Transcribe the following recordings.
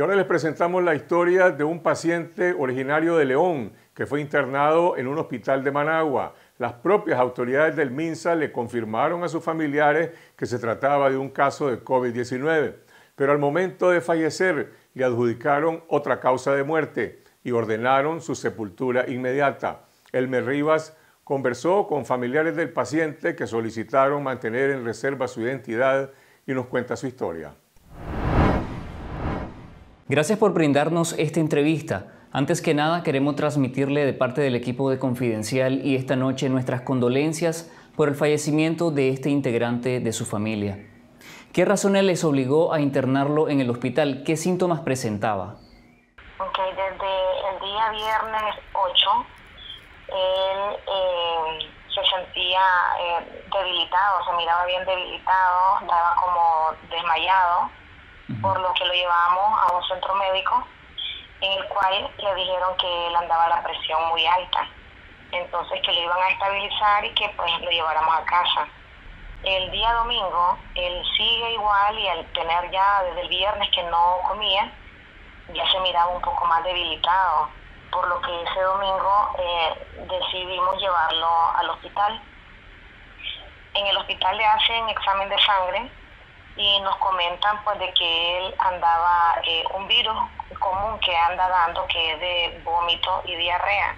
Y ahora les presentamos la historia de un paciente originario de León que fue internado en un hospital de Managua. Las propias autoridades del MINSA le confirmaron a sus familiares que se trataba de un caso de COVID-19, pero al momento de fallecer le adjudicaron otra causa de muerte y ordenaron su sepultura inmediata. Elmer Rivas conversó con familiares del paciente que solicitaron mantener en reserva su identidad y nos cuenta su historia. Gracias por brindarnos esta entrevista. Antes que nada, queremos transmitirle de parte del equipo de Confidencial y Esta Noche nuestras condolencias por el fallecimiento de este integrante de su familia. ¿Qué razones les obligó a internarlo en el hospital? ¿Qué síntomas presentaba? Ok, desde el día viernes 8, él se sentía debilitado, se miraba bien debilitado, estaba como desmayado. Por lo que lo llevamos a un centro médico en el cual le dijeron que él andaba la presión muy alta, entonces que lo iban a estabilizar y que pues lo lleváramos a casa. El día domingo él sigue igual y al tener ya desde el viernes que no comía, ya se miraba un poco más debilitado, por lo que ese domingo decidimos llevarlo al hospital. En el hospital le hacen examen de sangre y nos comentan pues de que él andaba un virus común que anda dando, que es de vómito y diarrea,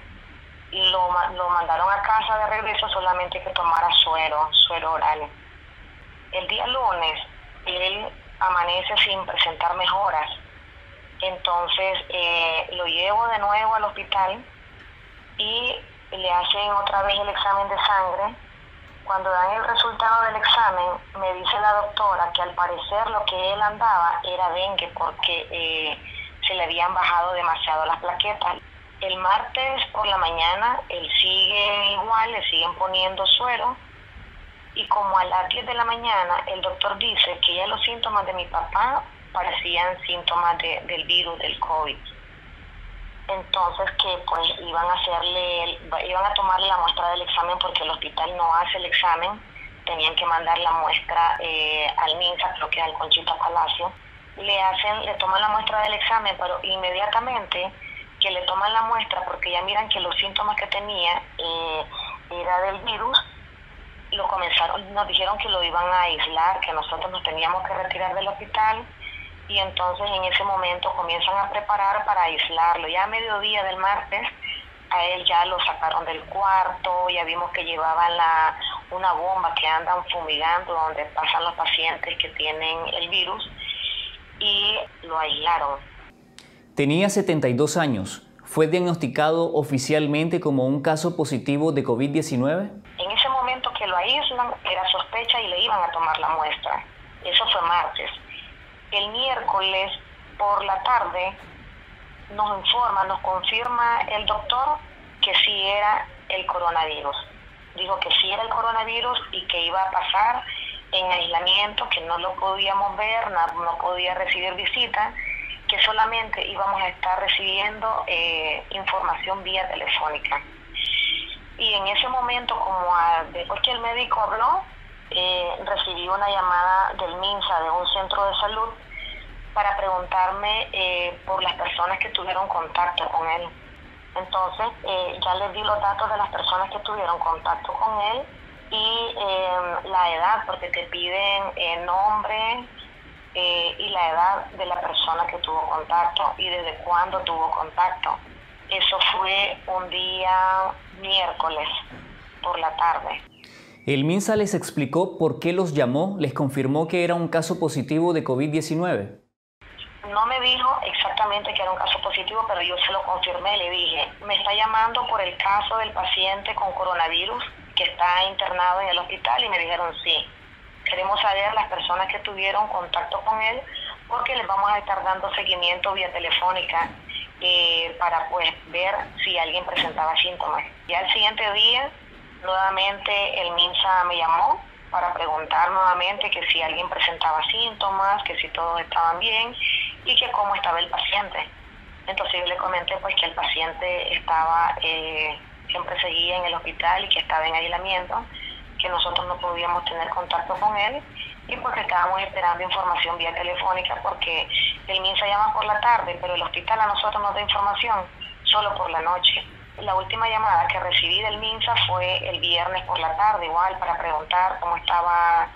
y lo mandaron a casa de regreso solamente que tomara suero oral. El día lunes él amanece sin presentar mejoras, entonces lo llevo de nuevo al hospital y le hacen otra vez el examen de sangre. Cuando dan el resultado del examen, me dice la doctora que al parecer lo que él andaba era dengue, porque se le habían bajado demasiado las plaquetas. El martes por la mañana él sigue igual, le siguen poniendo suero, y como a las 10 de la mañana el doctor dice que ya los síntomas de mi papá parecían síntomas del virus, del COVID. Entonces que pues iban a tomarle la muestra del examen, porque el hospital no hace el examen, tenían que mandar la muestra al MINSA, creo que al Conchita Palacio. Le toman la muestra del examen, pero inmediatamente que le toman la muestra, porque ya miran que los síntomas que tenía era del virus, nos dijeron que lo iban a aislar, que nosotros nos teníamos que retirar del hospital. Y entonces en ese momento comienzan a preparar para aislarlo. Ya a mediodía del martes a él ya lo sacaron del cuarto, ya vimos que llevaban una bomba que andan fumigando donde pasan los pacientes que tienen el virus, y lo aislaron. Tenía 72 años. ¿Fue diagnosticado oficialmente como un caso positivo de COVID-19? En ese momento que lo aíslan era sospecha y le iban a tomar la muestra. Eso fue martes. El miércoles por la tarde nos confirma el doctor que sí era el coronavirus. Dijo que sí era el coronavirus y que iba a pasar en aislamiento, que no lo podíamos ver, no podía recibir visita, que solamente íbamos a estar recibiendo información vía telefónica. Y en ese momento, después que el médico habló, recibí una llamada del MINSA, de un centro de salud, para preguntarme por las personas que tuvieron contacto con él. Entonces ya les di los datos de las personas que tuvieron contacto con él y la edad, porque te piden nombre y la edad de la persona que tuvo contacto y desde cuándo tuvo contacto. Eso fue un día miércoles por la tarde. El MINSA les explicó por qué los llamó, les confirmó que era un caso positivo de COVID-19. No me dijo exactamente que era un caso positivo, pero yo se lo confirmé, le dije, me está llamando por el caso del paciente con coronavirus que está internado en el hospital, y me dijeron sí. Queremos saber las personas que tuvieron contacto con él, porque les vamos a estar dando seguimiento vía telefónica para pues ver si alguien presentaba síntomas. Y al siguiente día, nuevamente el MINSA me llamó para preguntar nuevamente que si alguien presentaba síntomas, que si todos estaban bien y que cómo estaba el paciente. Entonces yo le comenté pues que el paciente estaba, siempre seguía en el hospital y que estaba en aislamiento, que nosotros no podíamos tener contacto con él y porque estábamos esperando información vía telefónica, porque El MINSA llama por la tarde, pero el hospital a nosotros nos da información solo por la noche. La última llamada que recibí del MINSA fue el viernes por la tarde, igual, para preguntar cómo estaba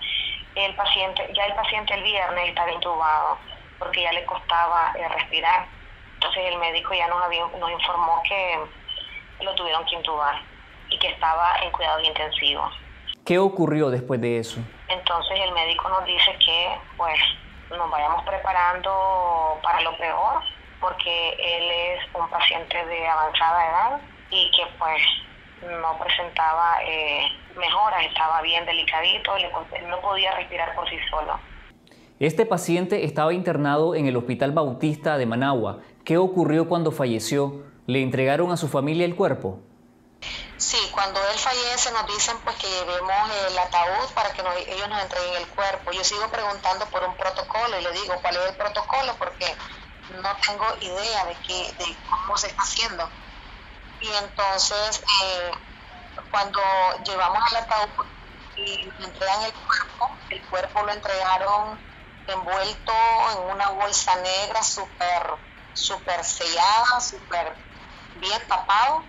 el paciente. Ya el paciente el viernes estaba intubado, porque ya le costaba respirar. Entonces el médico ya nos informó que lo tuvieron que intubar y que estaba en cuidados intensivos. ¿Qué ocurrió después de eso? Entonces el médico nos dice que, pues, nos vayamos preparando para lo peor, porque él es un paciente de avanzada edad y que, pues, no presentaba mejoras, estaba bien delicadito, no podía respirar por sí solo. Este paciente estaba internado en el Hospital Bautista de Managua. ¿Qué ocurrió cuando falleció? ¿Le entregaron a su familia el cuerpo? Sí, cuando él fallece nos dicen, pues, que llevemos el ataúd para que ellos nos entreguen el cuerpo. Yo sigo preguntando por un protocolo y le digo cuál es el protocolo, porque no tengo idea de cómo se está haciendo. Y entonces cuando llevamos el ataúd y le entregan el cuerpo lo entregaron envuelto en una bolsa negra súper sellada, súper bien tapado.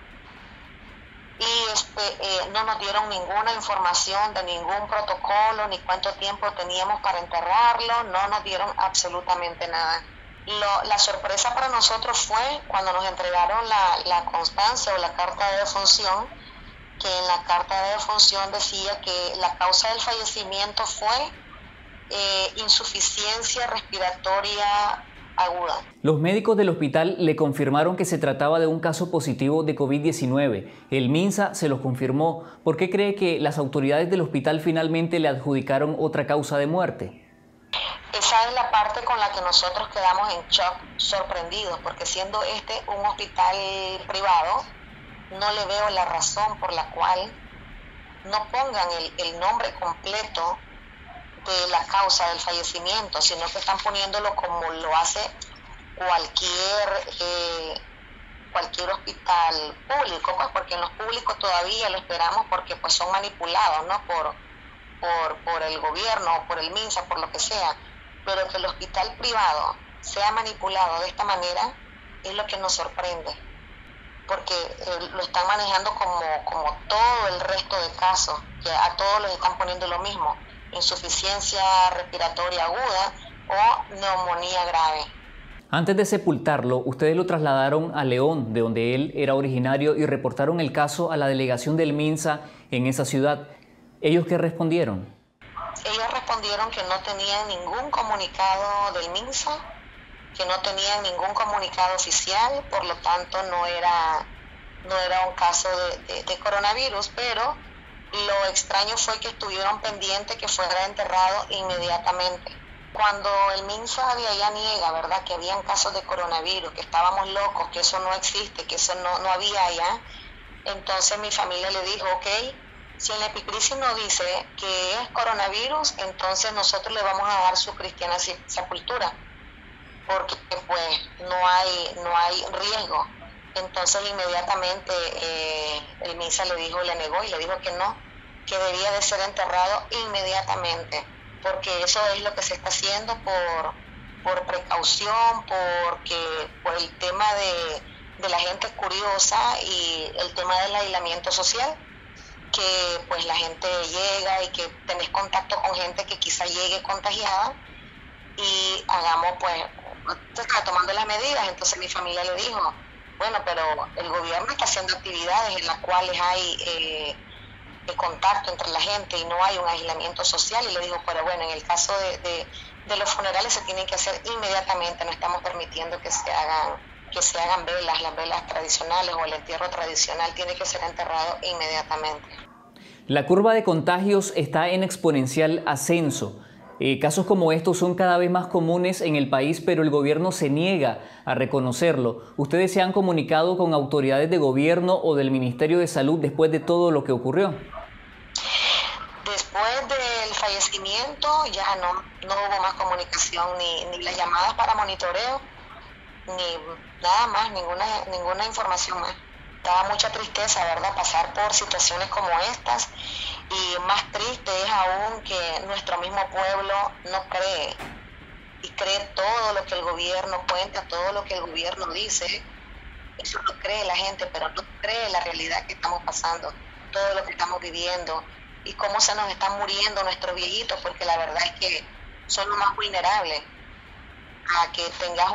Y no nos dieron ninguna información de ningún protocolo, ni cuánto tiempo teníamos para enterrarlo, no nos dieron absolutamente nada. La sorpresa para nosotros fue cuando nos entregaron la constancia o la carta de defunción, que en la carta de defunción decía que la causa del fallecimiento fue insuficiencia respiratoria aguda. Los médicos del hospital le confirmaron que se trataba de un caso positivo de COVID-19. El MINSA se los confirmó. ¿Por qué cree que las autoridades del hospital finalmente le adjudicaron otra causa de muerte? Esa es la parte con la que nosotros quedamos en shock, sorprendidos, porque siendo este un hospital privado, no le veo la razón por la cual no pongan el nombre completo de la causa del fallecimiento, sino que están poniéndolo como lo hace cualquier hospital público, pues, porque en los públicos todavía lo esperamos, porque, pues, son manipulados, ¿no? por el gobierno, por el MINSA, por lo que sea, pero que el hospital privado sea manipulado de esta manera es lo que nos sorprende, porque lo están manejando como todo el resto de casos, que a todos les están poniendo lo mismo: insuficiencia respiratoria aguda o neumonía grave. Antes de sepultarlo, ustedes lo trasladaron a León, de donde él era originario, y reportaron el caso a la delegación del MINSA en esa ciudad. ¿Ellos qué respondieron? Ellos respondieron que no tenían ningún comunicado del MINSA, que no tenían ningún comunicado oficial, por lo tanto no era un caso de coronavirus, pero lo extraño fue que estuvieron pendientes que fuera enterrado inmediatamente. Cuando el MINSA de allá niega, ¿verdad?, que habían casos de coronavirus, que estábamos locos, que eso no existe, que eso no había allá, entonces mi familia le dijo, ok, si en la epicrisis nos dice que es coronavirus, entonces nosotros le vamos a dar su cristiana sepultura, porque, pues, no hay riesgo. Entonces inmediatamente el MINSA le negó y le dijo que no, que debía de ser enterrado inmediatamente, porque eso es lo que se está haciendo por precaución, por el tema de la gente curiosa y el tema del aislamiento social, que, pues, la gente llega y que tenés contacto con gente que quizá llegue contagiada y hagamos, pues, está tomando las medidas. Entonces mi familia le dijo, bueno, pero el gobierno está haciendo actividades en las cuales hay contacto entre la gente y no hay un aislamiento social, y le digo, pero bueno, en el caso de los funerales se tienen que hacer inmediatamente, no estamos permitiendo que se hagan velas, las velas tradicionales o el entierro tradicional tiene que ser enterrado inmediatamente. La curva de contagios está en exponencial ascenso. Casos como estos son cada vez más comunes en el país, pero el gobierno se niega a reconocerlo. ¿Ustedes se han comunicado con autoridades de gobierno o del Ministerio de Salud después de todo lo que ocurrió? Después del fallecimiento ya no hubo más comunicación, ni las llamadas para monitoreo, ni nada más, ninguna información más. Da mucha tristeza, ¿verdad?, pasar por situaciones como estas, y más triste es aún que nuestro mismo pueblo no cree y creer todo lo que el gobierno cuenta, todo lo que el gobierno dice. Eso lo cree la gente, pero no cree la realidad que estamos pasando, todo lo que estamos viviendo y cómo se nos están muriendo nuestros viejitos, porque la verdad es que son los más vulnerables a que tengas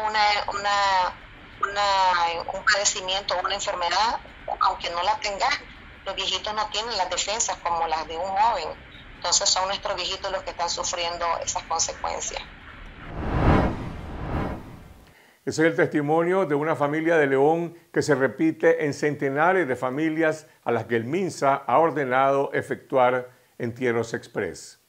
un padecimiento, una enfermedad, aunque no la tengas. Los viejitos no tienen las defensas como las de un joven, entonces son nuestros viejitos los que están sufriendo esas consecuencias. Ese es el testimonio de una familia de León que se repite en centenares de familias a las que el MINSA ha ordenado efectuar entierros express.